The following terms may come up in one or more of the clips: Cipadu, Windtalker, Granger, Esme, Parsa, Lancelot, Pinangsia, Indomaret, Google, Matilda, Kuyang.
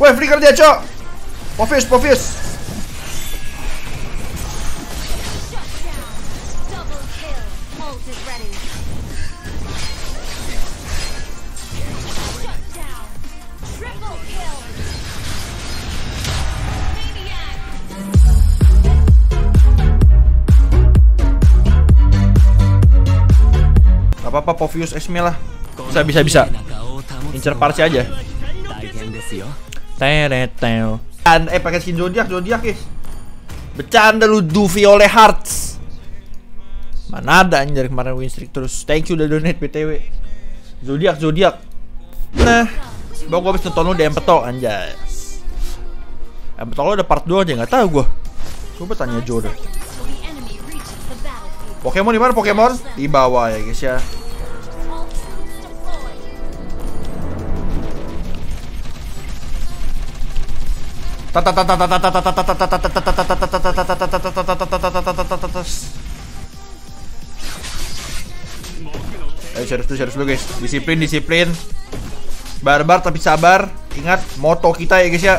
Weh, flicker dia, cok. Pofis. Gak apa-apa, Povius X-me lah. Bisa. Incer parsi aja. Teretel. Pakai skin zodiak, guys. Bercanda lu, do Violet Hearts. Mana ada anjir kemarin win streak terus. Thank you udah donate BTW. Zodiak. Nah, bang gua habis nonton lu DM petok anjay. Petok lu ada part 2 aja enggak tahu gua. Coba tanya Jodoh. Pokemon di mana Pokemon? Di bawah ya, guys ya. Ayo serius dulu guys. Disiplin. Barbar tapi sabar. Ingat moto kita ya guys ya.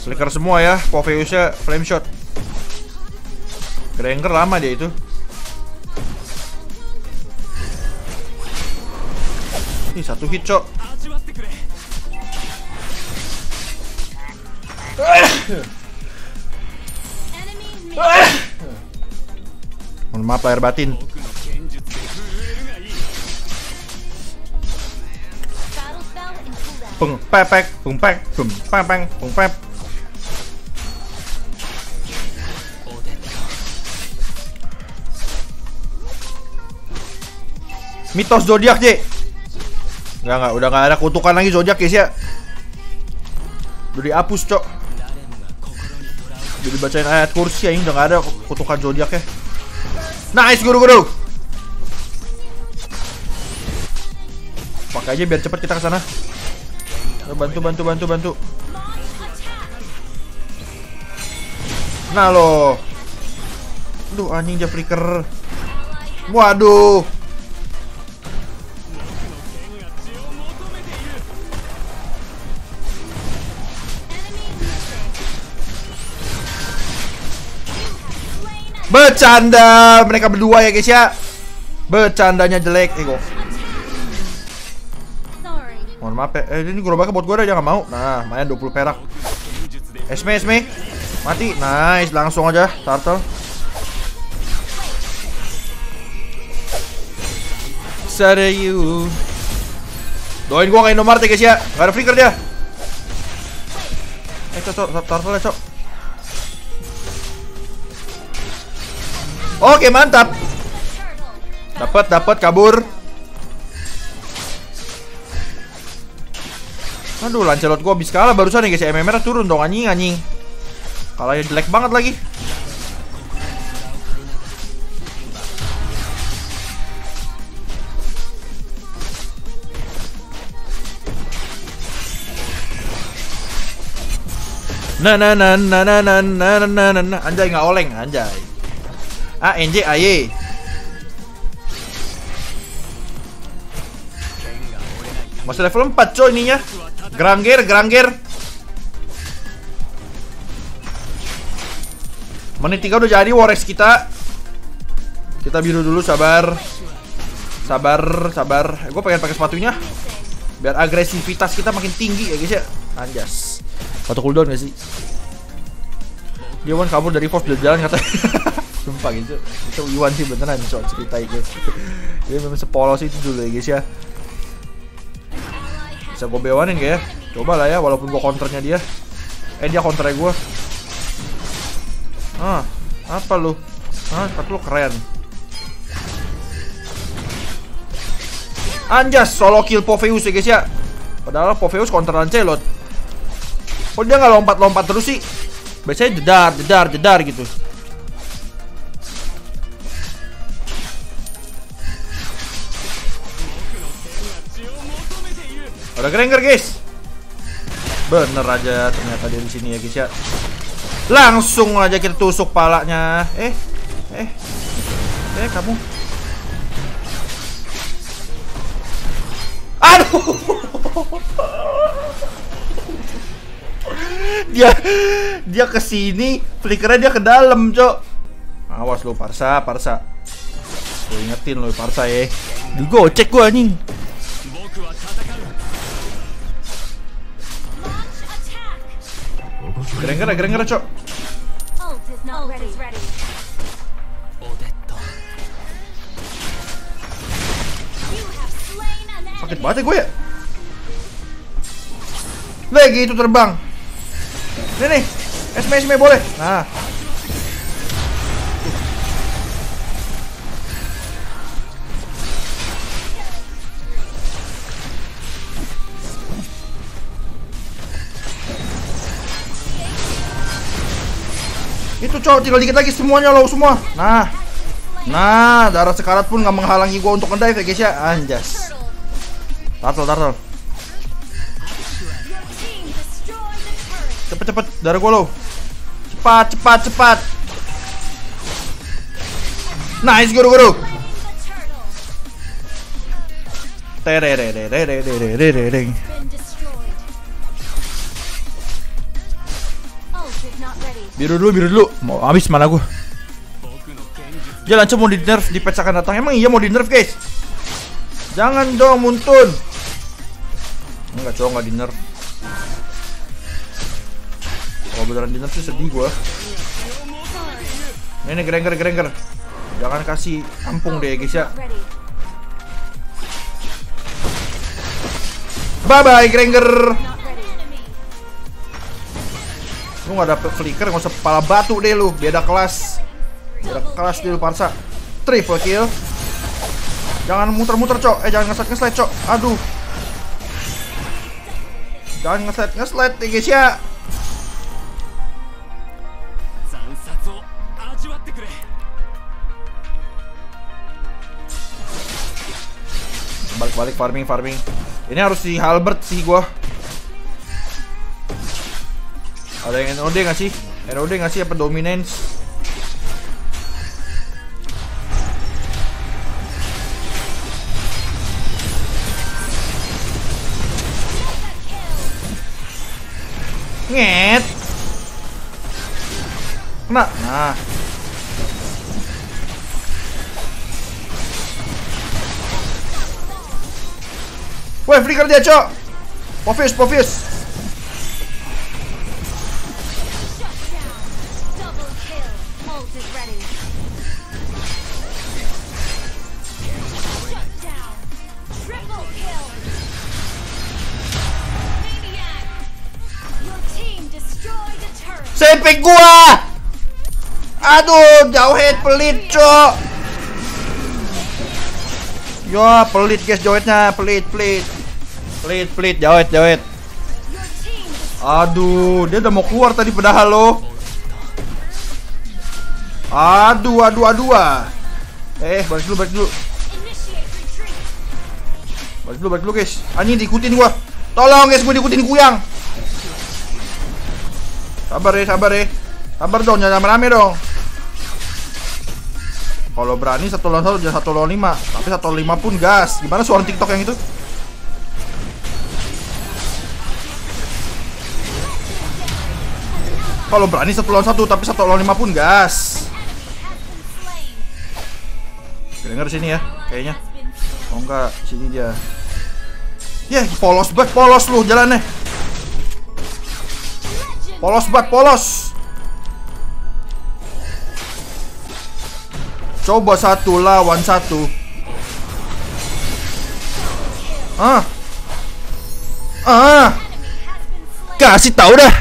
Slicker semua ya. Poveusnya flame shot. Granger lama dia itu. Ini satu hit cok. Mohon maaf lahir batin. Peng pepek. Mitos zodiak, J. Enggak, udah enggak ada kutukan lagi zodiak, guys ya. Udah dihapus, cok. Jadi bacain ayat kursi ini udah gak ada kutukan zodiak ya. Nice guru. Pakai aja biar cepet kita kesana. Bantu. Nah lo. Duh anjing dia flicker. Waduh. Bercanda mereka berdua ya guys ya. Bercandanya jelek. Mohon maaf ya. Ini gerobaknya buat gue aja gak mau. Nah main 20 perak. Esme mati. Nice langsung aja turtle. Serius. Doain gue ke Indomaret ya guys ya. Gak ada flicker dia. Turtle ya cok. Oke mantap. Dapat kabur. Aduh Lancelot gua habis kalah barusan ya guys. MMR turun dong anjing. Kalahnya jelek banget lagi. Nah. Anjay nggak oleng anjay. ANJAY. Masih level 4 coy ininya. Granger. Menit 3 udah jadi Warex kita. Kita biru dulu sabar. Gue pengen pakai sepatunya. Biar agresivitas kita makin tinggi ya guys ya. Anjas. Sepatu cooldown gak sih? Dia one kabur dari force udah jalan katanya. Sumpah gitu, itu Iwan sih beneran soal cerita itu. Dia memang sepolos itu dulu ya guys ya. Bisa gue bewanin gak ya? Coba lah ya, walaupun gue counternya dia. Dia counternya gue. Apa lu? Kata lu keren. Anjas, solo kill Poveus ya guys ya. Padahal Poveus counter Lancelot. Kok dia gak lompat-lompat terus sih? Biasanya jedar gitu. Ada Granger guys. Bener aja ternyata dia di sini ya guys ya. Langsung aja kita tusuk palanya. Kamu. Aduh. Dia kesini, flickernya dia ke dalam, Cok. Awas lu, Parsa. Gue ingetin lu, Parsa ya. Digocek gua anjing. Gereng-gereng, Cok. Sakit banget ya gue ya. Lagi itu terbang. Nih esme boleh. Nah. Itu cowok tinggal dikit lagi semuanya loh semua. Nah, darah sekarat pun nggak menghalangi gua untuk ngedive ya guys ya. Anjas. Tartel. Cepet darah gua lo. Cepat. Nice guru. Terererererererereng. Biru dulu. Mau habis mana gua? Dia langsung mau di nerf di patch akan datang. Emang iya mau di nerf, guys? Jangan dong, Muntun. Enggak, cowok nggak di nerf. Kalau beneran di nerf sih sedih gua. Ini gereng. Jangan kasih kampung deh guys ya. Bye bye gereng. Lu nggak dapet flicker, nggak usah kepala batu deh lu. Beda kelas deh lu, Parsa. Triple kill. Jangan muter-muter, Cok. Jangan ngeslide, Cok. Aduh. Jangan ngeslide ya guys ya. Balik farming. Ini harus di halberd sih gua. Ada yang NOD nggak sih? NOD nggak sih apa dominance? Nget. Kena. Nah. Woi, flicker dia, Cok. Pofis. Sepik gua. Aduh, jauhet pelit, Cok. Yo, pelit guys, jauhetnya pelit, jauhet. Aduh, dia udah mau keluar tadi padahal lo. Aduh. Balik dulu guys. Anjing diikutin gua. Tolong guys, gua diikutin kuyang. Sabar ya. Sabar dong, jangan rame dong. Kalau berani 1 lawan 1 jangan 1 lawan 5. Tapi 1 lawan 5 pun gas. Gimana suara TikTok yang itu? Kalau berani 1 lawan 1 tapi 1 lawan 5 pun gas. Dengar sini ya, kayaknya. Oh enggak, sini dia. Yeh, polos lu jalannya. Polos. Coba 1 lawan 1. Kasih tahu dah.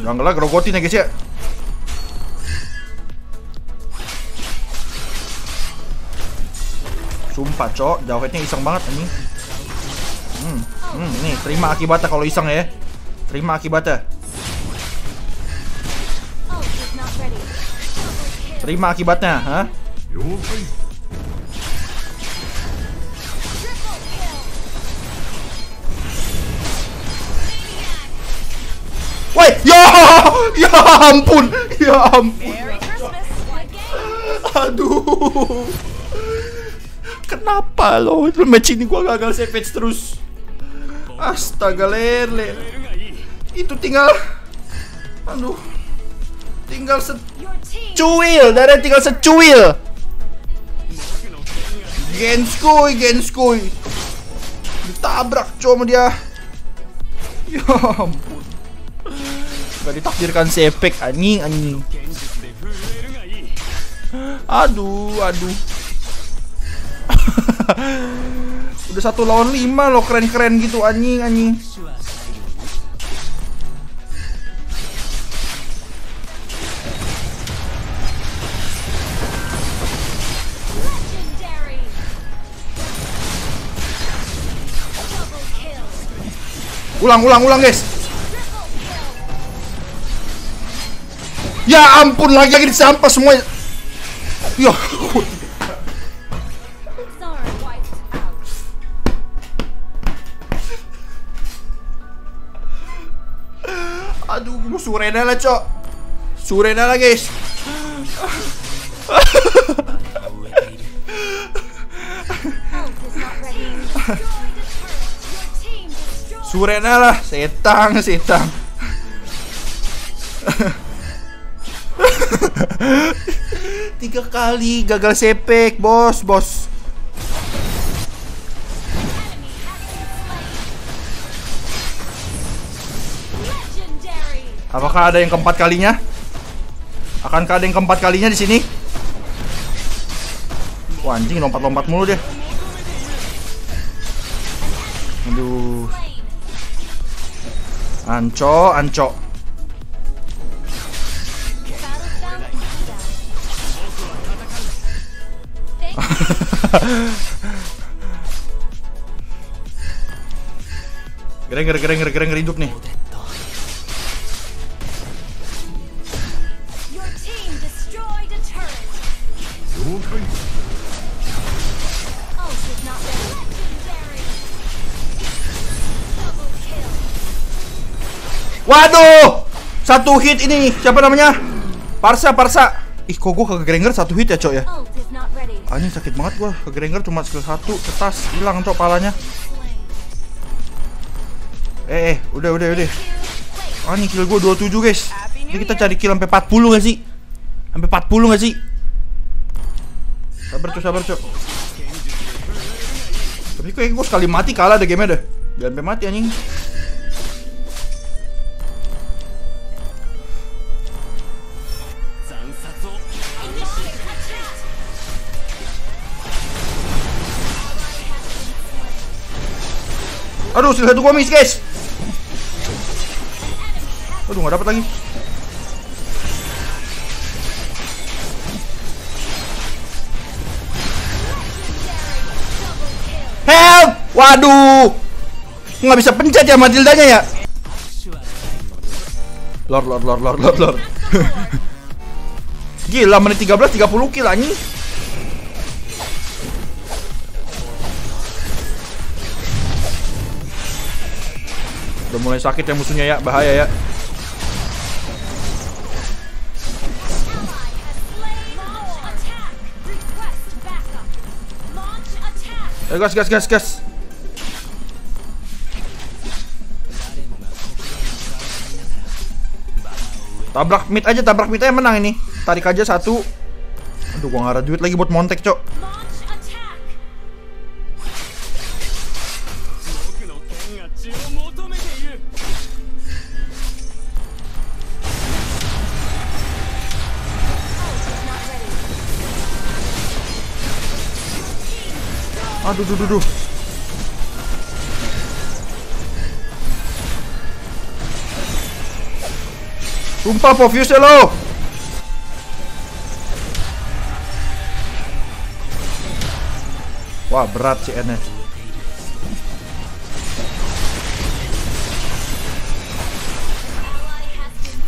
Jangan gelak rogotin ya guys ya. Sumpah, Cok, jauhetnya iseng banget ini. Nih, terima akibatnya kalau iseng ya. Terima akibatnya. Hah? Woi, ya ampun. Aduh. Kenapa lo? Match ini gua gagal savage terus. Astaga lele. Itu tinggal, aduh, tinggal secuil. Darah tinggal secuil. Genskui, genskui. Ditabrak cuma dia. Ya ampun. Gak ditakdirkan sepek anjing anjing. Aduh, aduh. Udah 1 lawan 5 lo keren-keren gitu anjing anjing. Ulang guys. Ya ampun, lagi disampah semuanya. Yo. Aduh, gua surena lah, cok. Surena lah, guys. Surena lah, setang, setang. Tiga kali gagal sepek, bos, bos. Apakah ada yang keempat kalinya? Akankah ada yang keempat kalinya di sini? Wah, anjing lompat-lompat mulu deh. Aduh. Anco, anco. Gereng hidup nih. Waduh, 1 hit ini siapa namanya? Parsa. Ih, kok gue kegrenger 1 hit ya, cok ya? Anjing sakit banget gue, kegrenger cuma skill 1, kertas hilang, cok, palanya. Udah. Anjing kill gue 27, guys. Ini kita cari kill sampai 40 gak sih? Sampai 40 gak sih? Sabar, cok, sabar, cok. Tapi kayaknya gue sekali mati kalah deh game-nya deh. Jangan sampai mati anjing. Aduh, skill 1 gua miss, guys. Aduh, nggak dapat lagi. Help! Waduh, nggak bisa pencet ya Matildanya ya. Lord. Gila, menit 13, 30 kill anjing. Udah mulai sakit ya musuhnya ya, bahaya ya. Ayo gas. Tabrak mid aja menang ini. Tarik aja 1. Aduh, gua nggak ada duit lagi buat montek, cok. Aduh. Tumpah Povius-nya lo. Wah, berat CN-nya.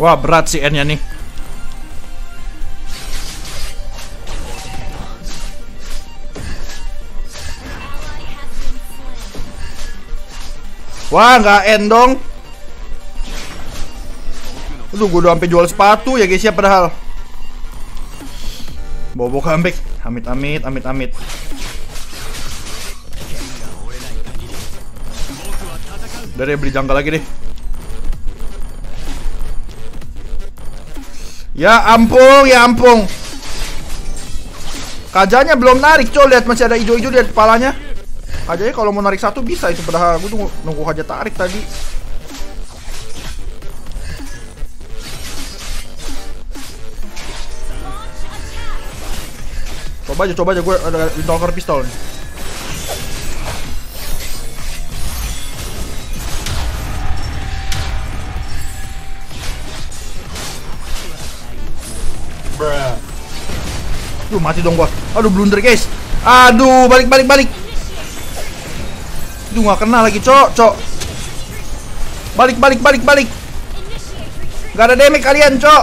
Wah, berat CN-nya nih. Wah, nggak end dong. Aduh, gue udah sampai jual sepatu ya guys ya, padahal bobok comeback. Amit. Dari beli jangka lagi deh. Ya ampun. Kajanya belum narik, coy. Lihat masih ada hijau-hijau di kepalanya. Kajanya kalau mau narik satu bisa itu, padahal gue nunggu aja tarik tadi. Coba aja gue ada Windtalker pistol nih. Duh, mati dong gua. Aduh, blunder guys. Aduh, balik. Duh, gak kena lagi, cok. Balik. Gak ada damage kalian, cok.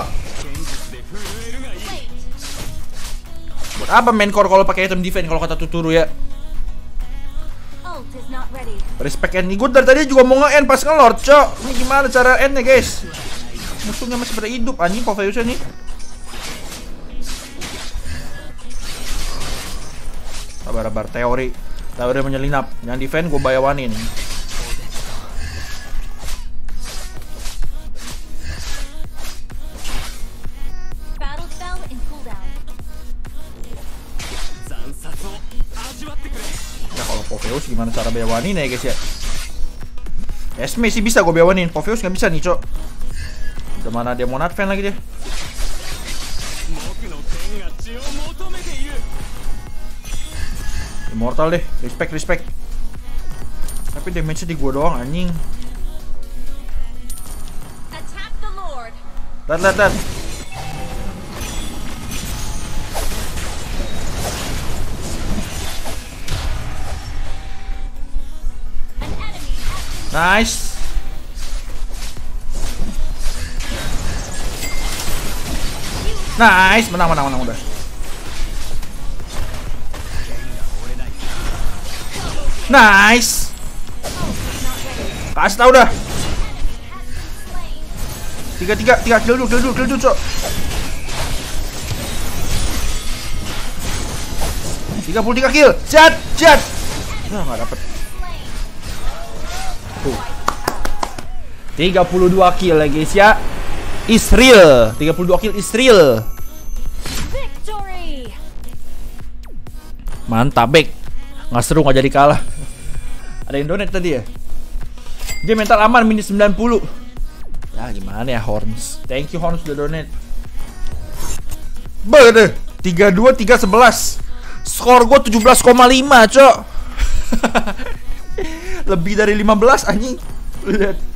Buat apa main core kalau pakai item defense kalau kata Tuturu ya? Respect end. Gue dari tadi juga mau nge-end pas nge-lord, cok. Ini gimana cara endnya, guys? Musuhnya masih pada hidup anjing, Poveusnya nih. Sabar teori menyelinap. Yang defense gue bayawanin. Ya kalau Poveus gimana cara bayawanin ya guys ya? Esme sih bisa gue bayawanin, Poveus nggak bisa nih, cok. Udah mana dia mau nadvance lagi deh. Immortal deh, respect. Tapi damage-nya di gua doang anjing. Lihat. Nice. Nice, menang udah. Nice. Kasih tau dah. 3 kill dulu, cok. 33 kill. Jat. Nah, enggak dapat. Tuh. 32 kill lagi, guys ya. Israel, 32 kill Israel. Victory. Mantap, back. Nggak seru, nggak jadi kalah. Ada yang donate tadi ya. Dia mental aman minus 90. Ya gimana ya Horns. Thank you Horns udah donate. Beuh, 3-2, 3-11. Skor gue 17,5, cok. Lebih dari 15 anjing. Lihat.